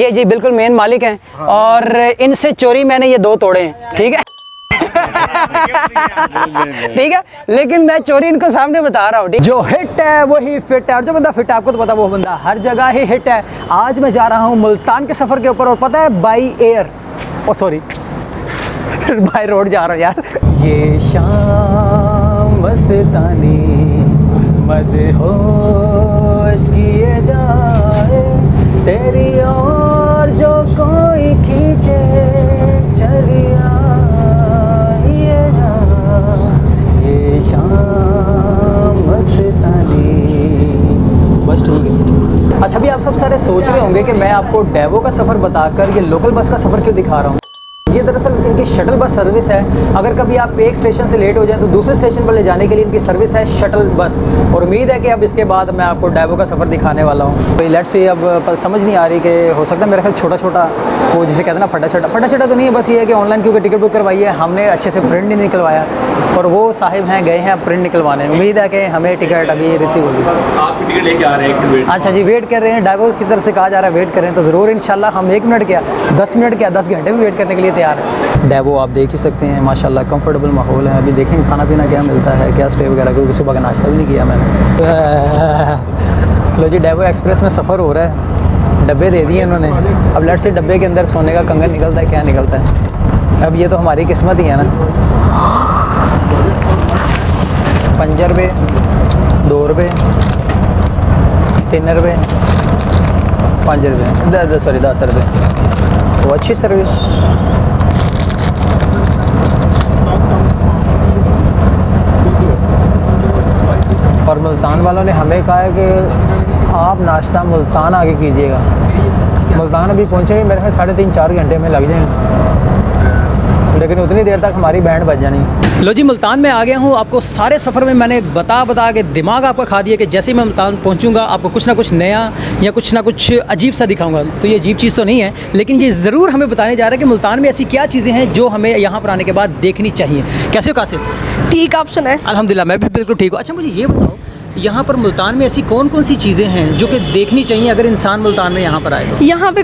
ये जी बिल्कुल मेन मालिक हैं और इनसे चोरी मैंने ये दो तोड़े हैं। ठीक है ठीक है, लेकिन मैं चोरी इनको सामने बता रहा हूँ। जो हिट है वही फिट है और जो बंदा फिट है आपको तो पता वो बंदा हर जगह ही हिट है। आज मैं जा रहा हूँ मुल्तान के सफ़र के ऊपर और पता है by air oh sorry by road जा रहा हूँ यार। ये शाम मस्तानी मदहोश किए जाए तेरी और जो कोई खींचे चलिया ये शाम मस्तानी। बस ठीक है। अच्छा भी आप सब सारे सोच रहे होंगे कि मैं आपको डैबो का सफ़र बताकर ये लोकल बस का सफ़र क्यों दिखा रहा हूँ। ये दरअसल इनकी शटल बस सर्विस है। अगर कभी आप एक स्टेशन से लेट हो जाए तो दूसरे स्टेशन पर ले जाने के लिए इनकी सर्विस है शटल बस। और उम्मीद है कि अब इसके बाद मैं आपको डैबो का सफ़र दिखाने वाला हूँ। भाई लेट्स सी, अब समझ नहीं आ रही कि हो सकता है मेरा ख्याल छोटा छोटा वो जिसे कहते हैं ना फटा छटा तो नहीं है। बस ये है कि ऑनलाइन क्योंकि टिकट बुक करवाई है हमने, अच्छे से प्रिंट नहीं निकलवाया और वो साहिब हैं गए हैं अब प्रिंट निकलवाने। उम्मीद है कि हमें टिकट अभी रिसीव होगी। आप टिकट लेके आ रहे हैं? अच्छा जी, वेट कर रहे हैं। डैबो की तरफ से कहा जा रहा है वेट करें तो ज़रूर इंशाल्लाह हम 10 घंटे भी वेट करने के लिए तैयार है। डैबो आप देख ही सकते हैं माशाल्लाह कंफर्टेबल माहौल है। अभी देखें खाना पीना क्या मिलता है, क्या स्टे वगैरह, क्योंकि सुबह का नाश्ता भी नहीं किया मैंने। लो जी डैबो एक्सप्रेस में सफ़र हो रहा है। डब्बे दे दिए उन्होंने। अब लेट्स से डब्बे के अंदर सोने का कंगन निकलता है क्या निकलता है। अब ये तो हमारी किस्मत ही है ना। 5 रुपये, 2 रुपये, 3 रुपये, 5 रुपये, 10 रुपये। तो अच्छी सर्विस। और मुल्तान वालों ने हमें कहा है कि आप नाश्ता मुल्तान आके कीजिएगा। मुल्तान अभी पहुँचे मेरे ख्याल 3.5-4 घंटे में लग जाएंगे, लेकिन उतनी देर तक हमारी बैंड बज जानी। लो जी मुल्तान में आ गया हूँ। आपको सारे सफ़र में मैंने बता के दिमाग आपका खा दिया कि जैसे ही मैं मुल्तान पहुँचूँगा आपको कुछ ना कुछ नया या कुछ ना कुछ अजीब सा दिखाऊंगा। तो ये अजीब चीज़ तो नहीं है, लेकिन ये ज़रूर हमें बताने जा रहा है कि मुल्तान में ऐसी क्या चीज़ें हैं जो हमें यहाँ पर आने के बाद देखनी चाहिए। कैसे हो कासिम? ठीक, आप सुनाएं? अल्हम्दुलिल्लाह मैं भी बिल्कुल ठीक हूँ। अच्छा मुझे ये बताओ यहाँ पर मुल्तान में ऐसी कौन कौन सी चीज़ें हैं जो कि देखनी चाहिए अगर इंसान मुल्तान में यहाँ पर आए? यहाँ पे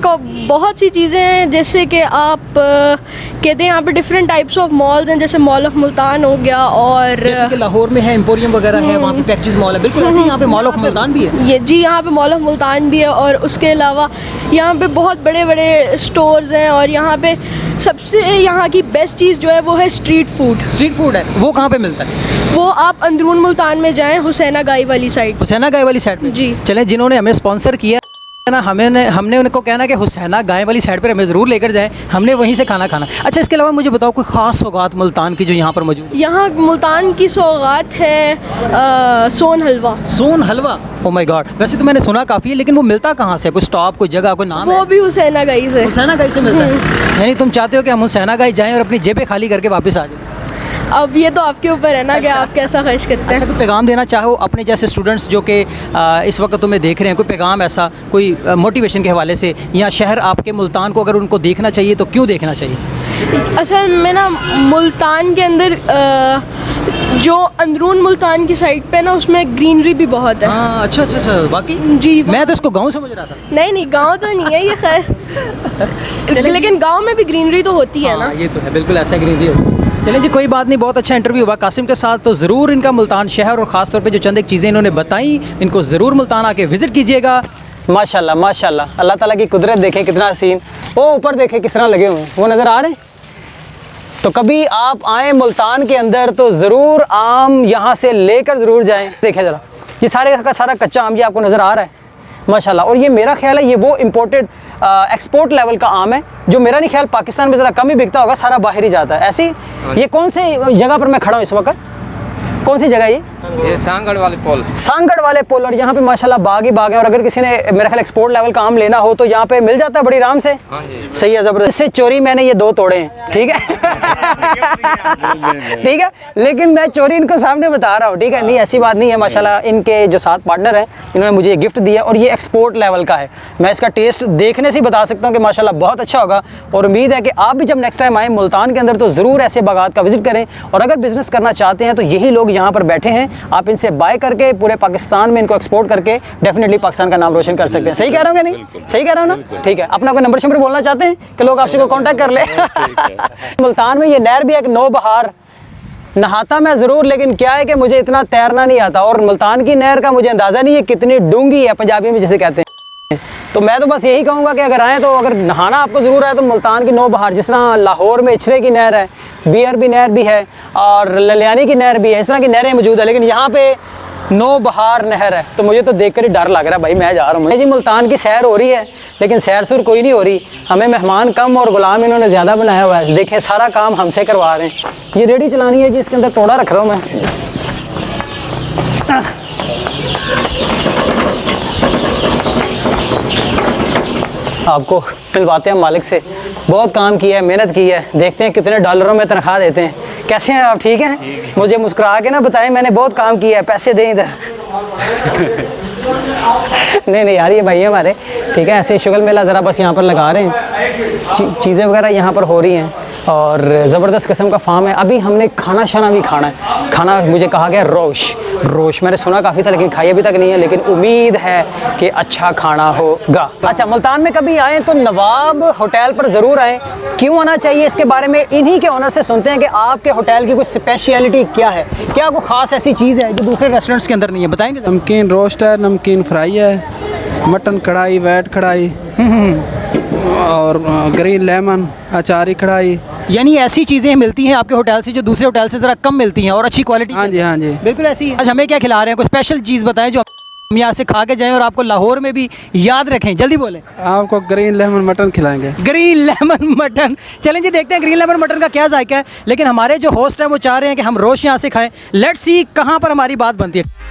बहुत सी चीज़ें हैं, जैसे कि आप कहते हैं यहाँ पे डिफरेंट टाइप्स ऑफ मॉल्स हैं, जैसे मॉल ऑफ मुल्तान हो गया और जैसे कि लाहौर में है एम्पोरियम वगैरह है, वहाँ पे पैकेज मॉल है। बिल्कुल ऐसे यहाँ पे मॉल ऑफ मुल्तान भी है। ये जी यहाँ पे मॉल ऑफ मुल्तान भी है और उसके अलावा यहाँ पे बहुत बड़े बड़े स्टोर्स हैं। और यहाँ पे सबसे यहाँ की बेस्ट चीज़ जो है वो है स्ट्रीट फूड। स्ट्रीट फूड है वो कहाँ पे मिलता है? वो आप अंदरून मुल्तान में जाएँ, हुसैना गाय वाली साइड जी। चलें, जिन्होंने हमें स्पॉन्सर किया ना हमने उनको कहना कि हुसैना गाय वाली साइड पर हमें ज़रूर लेकर जाएं, हमने वहीं से खाना खाना। अच्छा इसके अलावा मुझे बताओ कोई ख़ास सौगात मुल्तान की जो यहाँ पर मौजूद है? यहाँ मुल्तान की सौगात है सोन हलवा। ओ माय गॉड, वैसे तो मैंने सुना काफ़ी है, लेकिन वो मिलता कहाँ से? कोई स्टॉप, कोई जगह, कोई नाम? वो भी हुसैना गाय से मिलता है। यानी तुम चाहते हो कि हम हुसैना गाय जाएँ और अपनी जेबें खाली करके वापस आ जाएँ? अब ये तो आपके ऊपर है ना कि आप कैसा खर्च करते हैं। अच्छा कोई पैगाम देना चाहो अपने जैसे स्टूडेंट्स जो कि इस वक्त तुम्हें देख रहे हैं, कोई पैगाम ऐसा, कोई मोटिवेशन के हवाले से, या शहर आपके मुल्तान को अगर उनको देखना चाहिए तो क्यों देखना चाहिए? अच्छा मैं ना मुल्तान के अंदर जो अंदरून मुल्तान की साइड पे ना उसमें ग्रीनरी भी बहुत है। अच्छा बाकी जी मैं तो इसको गाँव समझ रहा था। नहीं गाँव तो नहीं है ये खैर, लेकिन गाँव में भी ग्रीनरी तो होती है ना। ये तो है बिल्कुल, ऐसा ग्रीनरी होती है। चलें जी कोई बात नहीं, बहुत अच्छा इंटरव्यू हुआ कासिम के साथ। तो ज़रूर इनका मुल्तान शहर और ख़ास तौर पे जो चंद एक चीज़ें इन्होंने बताई इनको ज़रूर मुल्तान आके विज़िट कीजिएगा। माशाल्लाह अल्लाह ताला की कुदरत देखें कितना हसीन। वो ऊपर देखें किस तरह लगे हुए हैं, वो नज़र आ रहे हैं। तो कभी आप आएँ मुल्तान के अंदर तो ज़रूर आम यहाँ से लेकर ज़रूर जाएँ। देखें ज़रा ये सारे का सारा कच्चा आम ये आपको नज़र आ रहा है माशाल्लाह। और ये मेरा ख्याल है ये वो इम्पोर्टेड एक्सपोर्ट लेवल का आम है जो मेरा नहीं ख्याल पाकिस्तान में ज़रा कम ही बिकता होगा, सारा बाहर ही जाता है। ऐसी ये कौन सी जगह पर मैं खड़ा हूँ इस वक्त? कौन सी जगह ये? सांगड़ वाले पोल। और यहाँ पे माशाल्लाह बाग ही बाग है। और अगर किसी ने मेरा ख्याल एक्सपोर्ट लेवल का आम लेना हो तो यहाँ पे मिल जाता है बड़ी आराम से। सही है, ज़बरदस्त। इससे चोरी मैंने ये दो तोड़े हैं। ठीक है, लेकिन मैं चोरी इनको सामने बता रहा हूँ। ठीक है, नहीं ऐसी बात नहीं है माशाल्लाह। इनके जो साथ पार्टनर हैं इन्होंने मुझे ये गिफ्ट दिया और ये एक्सपोर्ट लेवल का है। मैं इसका टेस्ट देखने से बता सकता हूँ कि माशाल्लाह बहुत अच्छा होगा। और उम्मीद है कि आप भी जब नेक्स्ट टाइम आएँ मुल्तान के अंदर तो ज़रूर ऐसे बागात का विज़िट करें। और अगर बिज़नेस करना चाहते हैं तो यही लोग यहाँ पर बैठे हैं आप इनसे बाय करके पूरे पाकिस्तान में इनको एक्सपोर्ट करके डेफिनेटली पाकिस्तान का नाम रोशन कर सकते हैं। सही कह रहा हूँ कि नहीं? सही कह रहा हूँ ना? ठीक है, अपना कोई नंबर शंबर बोलना चाहते हैं कि लोग आपसे को कॉन्टैक्ट कर ले? मुल्तान में ये नहर भी एक नौ बहार, नहाता मैं ज़रूर लेकिन क्या है कि मुझे इतना तैरना नहीं आता और मुल्तान की नहर का मुझे अंदाज़ा नहीं है कितनी डूंगी है, पंजाबी में जिसे कहते हैं। तो मैं तो बस यही कहूँगा कि अगर आएँ तो अगर नहाना आपको ज़रूर आए तो मुल्तान की नौबहार, जिस तरह लाहौर में इछरे की नहर है, बियरबी नहर भी है और ललियानी की नहर भी है, इस तरह की नहरें मौजूद है, लेकिन यहाँ पे नौबहार नहर है। तो मुझे तो देखकर ही डर लग रहा है भाई, मैं जा रहा हूँ जी। मुल्तान की सैर हो रही है लेकिन सैर सुर कोई नहीं हो रही, हमें मेहमान कम और गुलाम इन्होंने ज़्यादा बनाया हुआ है। देखें सारा काम हमसे करवा रहे हैं। ये रेडी चलानी है जी, इसके अंदर तोड़ा रख रहा हूँ मैं। आपको मिलवाते हैं मालिक से, बहुत काम किया है, मेहनत की है, देखते हैं कितने डॉलरों में तनख्वाह देते हैं। कैसे हैं आप? ठीक हैं? मुझे मुस्कुरा के ना बताएं, मैंने बहुत काम किया है, पैसे दें इधर। नहीं नहीं यार, ये भाई हमारे ठीक है, ऐसे शुगल मेला ज़रा बस यहाँ पर लगा रहे हैं, चीज़ें वगैरह यहाँ पर हो रही हैं और ज़बरदस्त किस्म का फार्म है। अभी हमने खाना शाना भी खाना है, खाना मुझे कहा गया रोश रोश, मैंने सुना काफ़ी था लेकिन खाई अभी तक नहीं है, लेकिन उम्मीद है कि अच्छा खाना होगा। अच्छा, मुल्तान में कभी आएँ तो नवाब होटल पर ज़रूर आएँ। क्यों आना चाहिए इसके बारे में इन्हीं के ऑनर से सुनते हैं कि आपके होटल की कुछ स्पेशलिटी क्या है, क्या कोई ख़ास ऐसी चीज़ है जो दूसरे रेस्टोरेंट्स के अंदर नहीं है, बताएँगे? नमकीन रोस्ट है, नमकीन फ्राई है, मटन कढ़ाई, वेट कढ़ाई और ग्रीन लेमन अचारी कढ़ाई, यानी ऐसी चीज़ें मिलती हैं आपके होटल से जो दूसरे होटल से ज़रा कम मिलती हैं और अच्छी क्वालिटी। हाँ जी, हाँ जी, बिल्कुल ऐसी है। आज हमें क्या खिला रहे हैं, कोई स्पेशल चीज़ बताएं जो हम यहाँ से खा के जाएँ और आपको लाहौर में भी याद रखें। जल्दी बोलें। आपको ग्रीन लेमन मटन खिलाएंगे। ग्रीन लेमन मटन, चलें जी देखते हैं ग्रीन लेमन मटन का क्या जायका है, लेकिन हमारे जो होस्ट हैं वो चाह रहे हैं कि हम रोश यहाँ से खाएँ। लेट्स सी कहाँ पर हमारी बात बनती है।